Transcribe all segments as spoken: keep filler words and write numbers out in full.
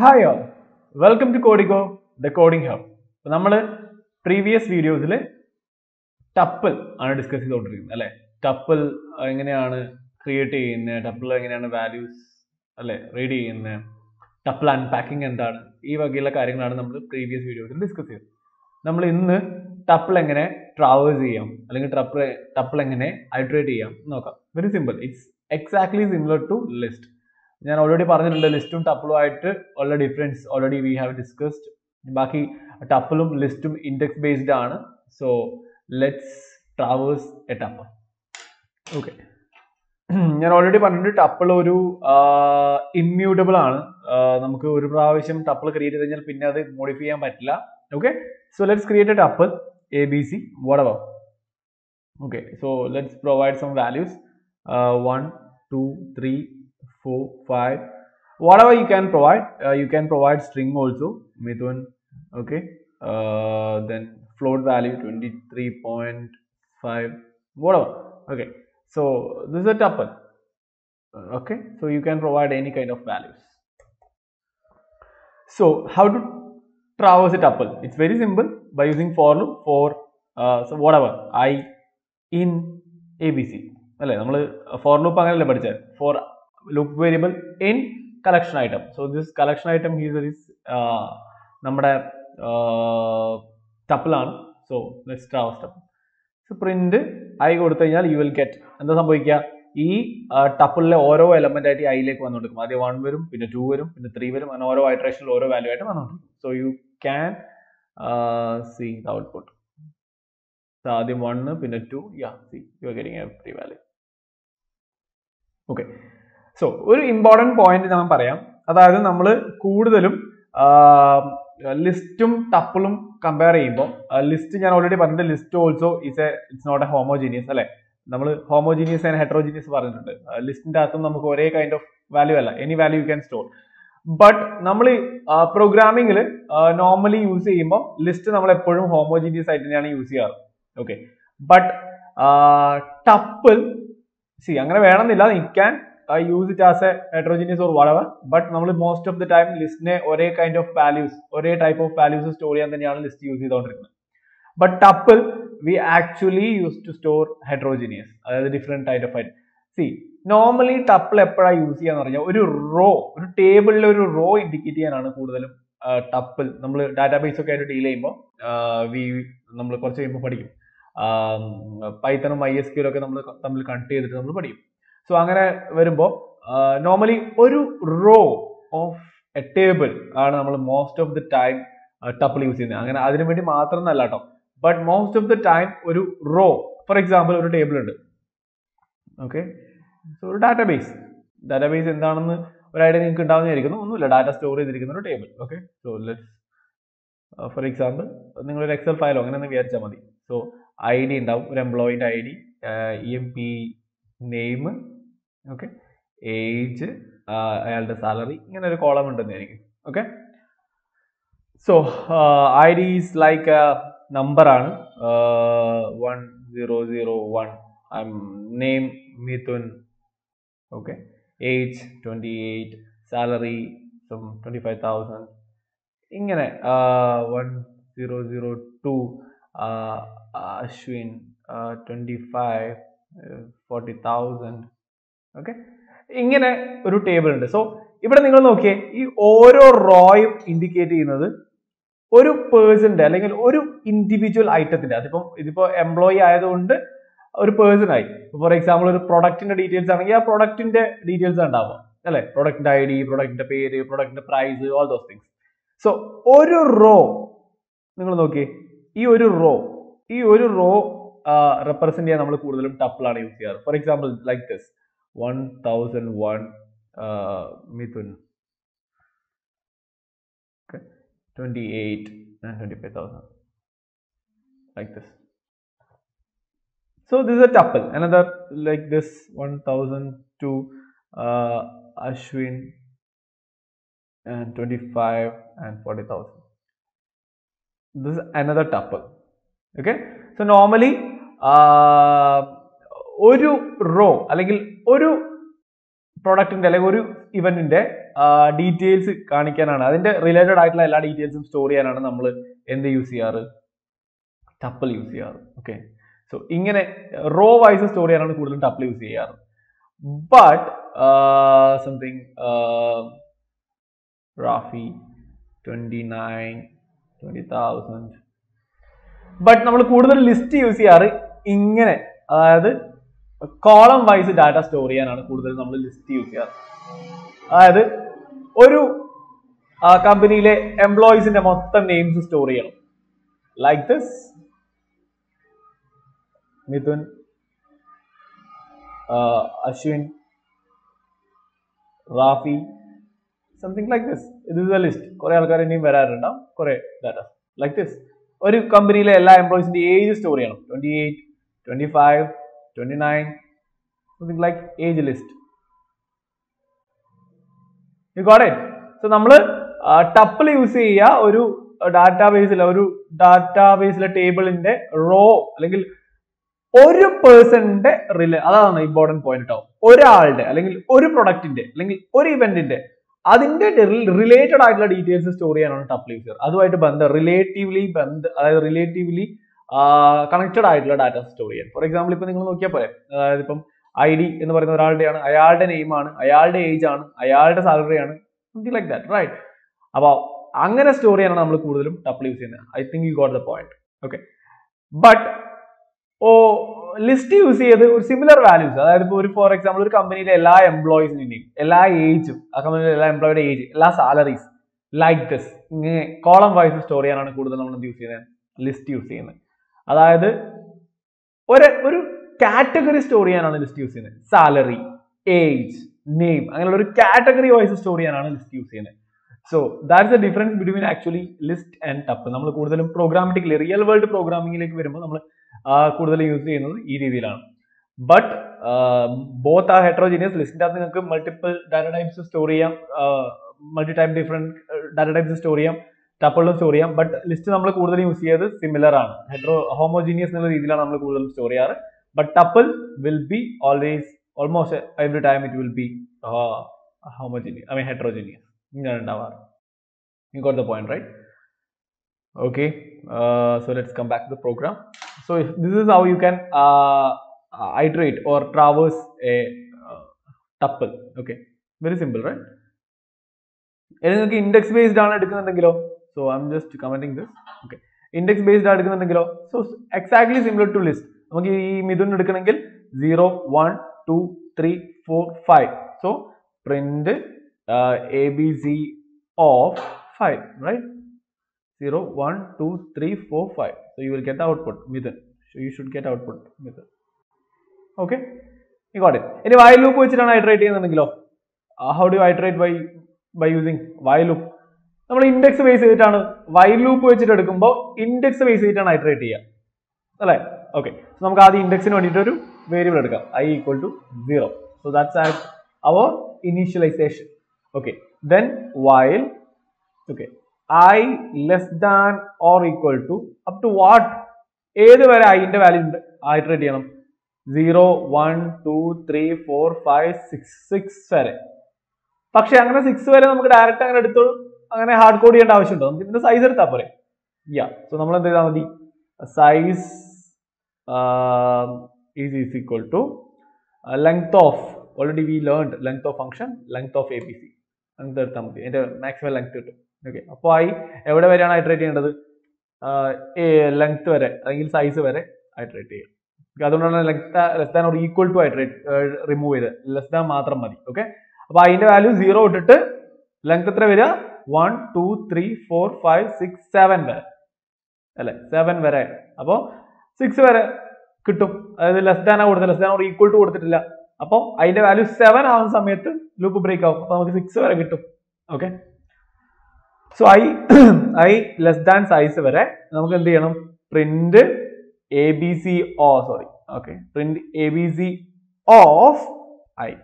Hi all, welcome to Codigo, the coding hub. So, we discussed previous videos tuple and discussed tuple and create tuple values ready in tuple unpacking and these are the previous videos discussed. We discussed tuple traverse tuple iterate. Very simple, it's exactly similar to list. I have already discussed the list and tuple, all the difference already we have discussed. Baki tuple list index based. So let's traverse a tuple. Okay. I have already discussed tuple is immutable. We can create a tuple. Okay. So let's create a tuple A B C whatever. Okay. So let's provide some values. Uh, one, two, three. four, five, whatever you can provide. Uh, you can provide string also, method, okay, uh, then float value twenty-three point five, whatever, okay. So this is a tuple, okay, so you can provide any kind of values. So how to traverse a tuple? It's very simple by using for loop for, uh, so whatever, I in A B C, for loop, for loop variable in collection item. So this collection item here is uh, nammada uh, tuple aanu. So let's traverse tuple. So print I koduthaynal you will get endha sambhavikka ee tuple le oro element aayittu I like vannondukkum adhe one varum pinne two varum pinne three varum and oro iteration oro value aayittu vannondukkum. So you can uh, see the output. So adhe one pinne two, yeah, see you are getting every value. Okay. So, one important point is that we list and tuple compare. Uh, list is already the list also is a, it's not a homogeneous. We homogeneous and heterogeneous. Uh, list is a kind of value, any value you can store. But in uh, programming, uh, normally use list is homogeneous. Okay. But uh, tuple, see, you can I use it as a heterogeneous or whatever, but most of the time list ne ore kind of values, ore type of values store and then list use it. But tuple we actually used to store heterogeneous, uh, different type of it. See, normally tuple eppara use a row, a table le row indicate cheyanana kooduthal tuple nammal database okke aayittu deal cheyumbo we nammal korchu cheyumbo padikkum Python um MySQL okke nammal nammal connect cheyidittu nammal padikkum. So, uh, normally, one row of a table are most of the time uh, tuple used. But most of the time, one row, for example, one table. Okay, so database, database is a data storage table. Okay, so let's, uh, for example, you have an Excel file. So I D, employee I D, uh, E M P, name. Okay, age, uh, salary, a column. Okay, so uh, I D is like a number uh, one zero zero one. I'm name Mithun. Okay, age twenty-eight, salary some twenty-five thousand. Uh, one zero zero two, uh, Ashwin, uh, twenty-five, uh, forty thousand. Okay, ingane oru table undu. So ibda ningal nokkiye ee oro row indicate cheynadu oru person allengil oru individual item inde adippo idippo employee ayadonde oru person aayi. For example oru product inde details aanengil aa product inde details undavum alle, product inde I D, product inde pere, product inde price, all those things. So oru row ningal nokkiye ee oru row ee oru row uh, represent cheyan nammal koodalum tuple aanu use cheyaru. For example like this one thousand one, uh, Mithun, okay, twenty-eight and twenty-five thousand, like this. So this is a tuple. Another like this one thousand two, uh, Ashwin and twenty-five and forty thousand. This is another tuple. Okay, so normally uh, one row, one product in the event in the uh, details related ആയിട്ടുള്ള details store ചെയ്യാനാണ് നമ്മൾ എന്ത് use ചെയ്യാറ് tuple use ചെയ്യാറ് okay so ഇങ്ങനെ row wise store ചെയ്യാനാണ് കൂടുതൽ tuple use ചെയ്യാറ് but uh, something uh, Rafi twenty-nine twenty thousand but നമ്മൾ കൂടുതൽ list യൂസ് ചെയ്യാറ് ഇങ്ങനെ അതായത് column wise data store ചെയ്യാനാണ് കൂടുതൽ നമ്മൾ list യൂസ് ചെയ്യാറ് അതായത് ഒരു കമ്പനിയിലെ employees ന്റെ മൊത്തം names store ചെയ്യണം like this Mithun uh, Ashwin Rafi something like this this is a list കുറേ ആൾക്കാർ ഇനിയും വരാറുണ്ടാവും കുറേ data like this ഒരു കമ്പനിയിലെ എല്ലാ employees ന്റെ age store ചെയ്യണം twenty-eight twenty-five twenty-nine something like age list you got it so nammal uh, tuple use cheya oru database la oru database la table inde row allengil oru person inde adana important point ട്ടോ oraalde allengil oru product inde allengil oru event inde adinde related aayittulla details store cheyanana tuple use adu ayittu bandha relatively bandha adayithu relatively Uh, connected ആയിട്ടുള്ള data store ചെയ്യാൻ for example ഇപ്പോ നിങ്ങൾ നോക്കിയാൽ പോലെ അതായത് ഇപ്പോ ID എന്ന് പറയുന്ന ഒരാളുടെയാണ് അയാളുടെ നെയിം ആണ് അയാളുടെ ഏജ് ആണ് അയാളുടെ സാലറി ആണ് something like that right അപ്പോൾ അങ്ങനെ സ്റ്റോർ ചെയ്യാനാണ് നമ്മൾ കൂടുതലും tuple യൂസ് ചെയ്യുന്നത് I think you got the point okay but ഓ ലിസ്റ്റ് യൂസ് ചെയ്ത് ഒരു സിമിലർ വാല്യൂസ് അതായത് ഇപ്പോ ഒരു ഫോർ എക്സാമ്പിൾ ഒരു കമ്പനിയിലെ എല്ലാ എംപ്ലോയീസിന്റെയും എല്ലാ ഏജും ആ കമ്പനിയിലെ എല്ലാ എംപ്ലോയിയുടെ ഏജ് എല്ലാ സാലറീസ് ലൈക്ക് ദിസ് ഇങ്ങനെ കോളം വൈസ് സ്റ്റോർ ചെയ്യാനാണ് കൂടുതൽ നമ്മൾ എന്ത് യൂസ് ചെയ്യുന്നത് ലിസ്റ്റ് യൂസ് ചെയ്യുന്നത് അതായത് ഒരു ഒരു കാറ്റഗറി സ്റ്റോർ ചെയ്യാനാണ് ലിസ്റ്റ് യൂസ് ചെയ്യുന്നത് സാലറി ഏജ് നെയിം അങ്ങനെയുള്ള ഒരു കാറ്റഗറി വൈസ് സ്റ്റോർ ചെയ്യാനാണ് ലിസ്റ്റ് യൂസ് ചെയ്യുന്നത് so that's the difference between actually list and tuple നമ്മൾ കൂടുതലും പ്രോഗ്രാമാറ്റിക്കലി റിയൽ വേൾഡ് പ്രോഗ്രാമിംഗിലേക്ക് വരുമ്പോൾ നമ്മൾ കൂടുതലും യൂസ് ചെയ്യുന്നത് ഈ രീതിയിലാണ് ബട്ട് ബോത്ത് ആ ഹെറ്ററോജീനിയസ് ലിസ്റ്റിന്റെ അകത്ത് നിങ്ങൾക്ക് മൾട്ടിപ്പിൾ ഡാറ്റ ടൈപ്സ് സ്റ്റോർ ചെയ്യാം multi type different data types store ചെയ്യാം tuple store ചെയ്യാം ബട്ട് ലിസ്റ്റ് നമ്മൾ കൂടുതൽ യൂസ് ചെയ്യുന്നത് സിമിലർ ആണ് ഹെറ്ററോ ഹോമോജീനിയസ് എന്നുള്ള രീതിയിലാണ് നമ്മൾ കൂടുതൽ സ്റ്റോർ ചെയ്യാറ് but tuple will be always almost every time it will be uh, homogeneous I mean heterogeneous ഇങ്ങനെ ഉണ്ടാവാറ് you got the point right okay uh, so let's come back to the program so this is how you can uh, iterate or traverse a uh, tuple okay very simple right നിങ്ങൾക്ക് index based ആണ് എടുക്കുന്നുണ്ടെങ്കിലോ so I'm just commenting this okay index based ആണ് എടുക്കുന്നതെങ്കിലോ so exactly similar to list നമുക്ക് ഈ മിഥുൻ എടുക്കണമെങ്കിൽ zero one two three four five so print uh, abc of five right zero one two three four five so you will get the output Mithun so you should get output Mithun okay you got it ഇനി while loop വെച്ചിട്ടാണ് iterate ചെയ്യുന്നതെങ്കിലോ uh, how do you iterate by by using while loop നമ്മൾ index base ചെയ്തിട്ടാണ് while loop വെച്ചിട്ട് എടുക്കുമ്പോൾ index base ചെയ്തിട്ടാണ് ഐറ്ററേറ്റ് ചെയ്യുക അല്ലേ ഓക്കെ നമുക്ക് ആദ്യം ഇൻഡെക്സിന് വേണ്ടിയിട്ട് ഒരു വേരിയബിൾ എടുക്കാം I equal to zero so that's our initialization okay then while okay I less than or equal to up to what ഏത് വരെ I ന്റെ വാല്യൂ ഐറ്ററേറ്റ് ചെയ്യണം zero one two three four five six six വരെ പക്ഷെ അങ്ങനെ six വരെ നമുക്ക് direct അങ്ങനെ എടുത്തോളൂ അങ്ങനെ ഹാർഡ് കോഡ് ചെയ്യേണ്ട ആവശ്യമുണ്ടോ നമുക്ക് ഇതിന്റെ സൈസ് എടുത്താൽ പോരെ യാ സോ നമ്മൾ എന്ത് ചെയ്താൽ മതി size is is equal to length of already we learned length of function length of A B C അങ്ങനെ എടുത്താൽ മതി എൻ്റെ മാക്സിമം ലെങ്ത് കിട്ടും ഓക്കെ അപ്പോൾ ആയി എവിടെ വരെയാണ് ഐറ്ററേറ്റ് ചെയ്യേണ്ടത് ലെങ്ത് വരെ അല്ലെങ്കിൽ സൈസ് വരെ ഐറ്ററേറ്റ് ചെയ്യുക അതുകൊണ്ടാണ് length less than or equal to iterate remove ചെയ്ത് ലെസ് ദാൻ മാത്രം മതി ഓക്കെ അപ്പോൾ അതിൻ്റെ വാല്യൂ സീറോ ഇട്ടിട്ട് ലെങ്ത് എത്ര വരിക one two three four five six seven വരെ അല്ലെ seven വരെ അപ്പോൾ six വരെ കിട്ടും അതായത് ലെസ് ദാനാ കൊടുത്തത് less than or equal to കൊടുത്തിട്ടില്ല അപ്പോൾ അതിന്റെ വാല്യൂ seven ആവുന്ന സമയത്ത് ലൂപ്പ് ബ്രേക്ക് ആവും അപ്പോൾ നമുക്ക് six വരെ കിട്ടും okay so i i less than size വരെ നമുക്ക് എന്ത് ചെയ്യണം print abc oh sorry okay print abc of i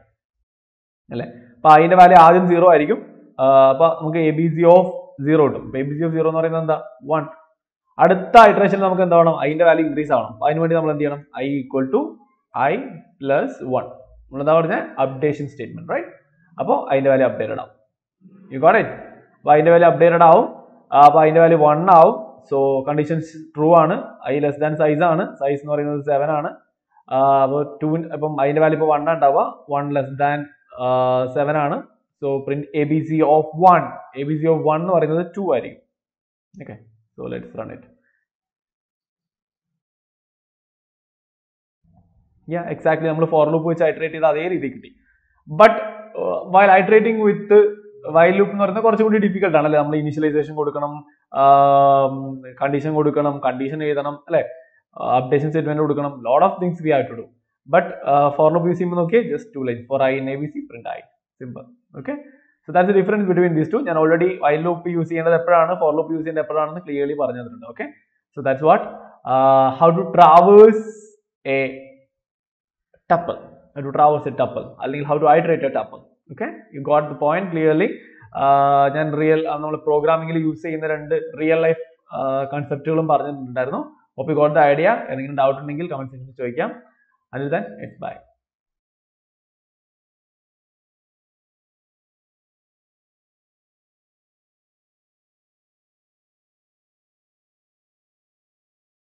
അല്ലെ അപ്പോൾ അതിന്റെ വാല്യൂ ആദ്യം സീറോ ആയിരിക്കും അപ്പൊ നമുക്ക് A B C of zero കിട്ടും A B C of zero എന്ന് പറയുന്നത് എന്താ വൺ അടുത്ത ഇറ്ററേഷൻ നമുക്ക് എന്താവണം അതിന്റെ വാല്യൂ ഇൻക്രീസ് ആവണം അതിന് വേണ്ടി നമ്മൾ എന്ത് ചെയ്യണം I equal to I plus one നമ്മൾ എന്താ പറഞ്ഞാൽ അപ്ഡേഷൻ സ്റ്റേറ്റ്മെന്റ് റൈറ്റ് അപ്പോൾ അതിന്റെ വാല്യൂ അപ്ഡേറ്റഡ് ആവും You got it? Y ന്റെ value updated ആവും. അപ്പോൾ അതിന്റെ value one ആവും. So conditions true ആണ്. I less than size ആണ്. Size എന്ന് പറയുന്നത് seven ആണ്. അപ്പോൾ two അപ്പോൾ അതിന്റെ value ഇപ്പോൾ one ആണ് ഉണ്ടാവുക. one less than uh, seven ആണ്. So print abc of one. abc of one എന്ന് പറയുന്നത് two ആയിരിക്കും. Okay. So let's run it. Yeah, exactly. We have for loop which iterate it. But uh, while iterating with uh, while loop, it's very difficult. We have initialization, um, condition, condition, updation statement, a lot of things we have to do. But uh, for loop, you see, okay, just two lines. For I in A B C, print I. Simple. Okay. So that's the difference between these two. And already while loop you see another parana, for loop you see another parana clearly. Okay. So that's what uh, how to traverse a tuple, how to traverse a tuple, how to iterate a tuple. Okay, you got the point clearly. Uh, then real, uh, programming use in the real life uh, conceptual. Hope you got the idea. Any doubt, comment section. Until then, it's bye.